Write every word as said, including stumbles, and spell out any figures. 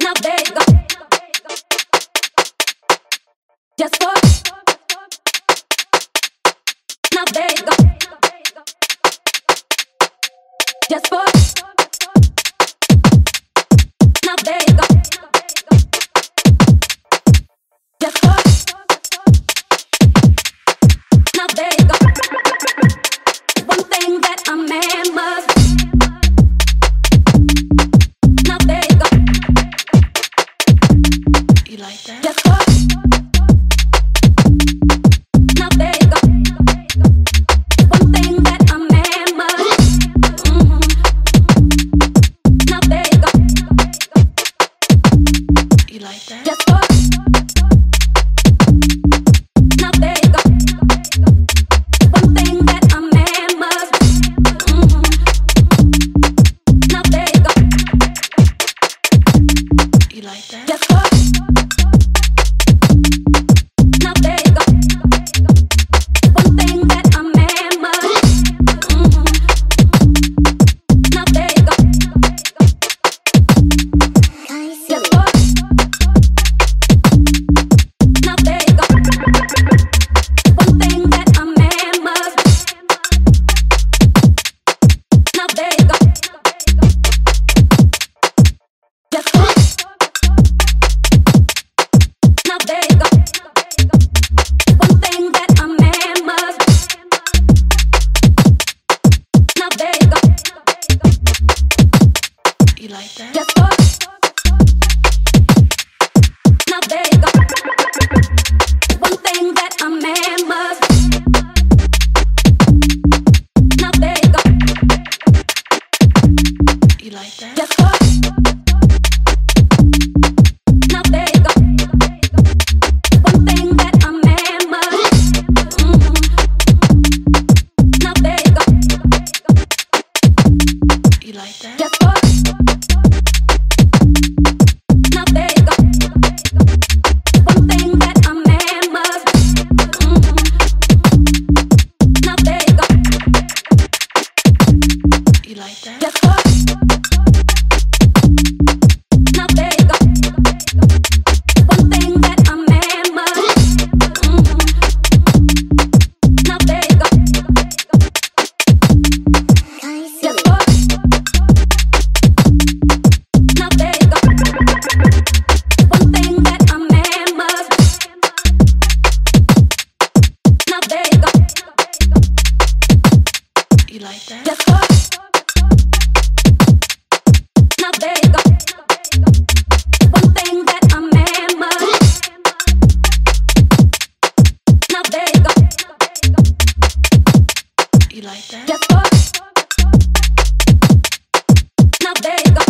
navega. Just walk, navega. Just walk, navega. Just walk, navega. One thing that a man must. You like that? Just walk, navega.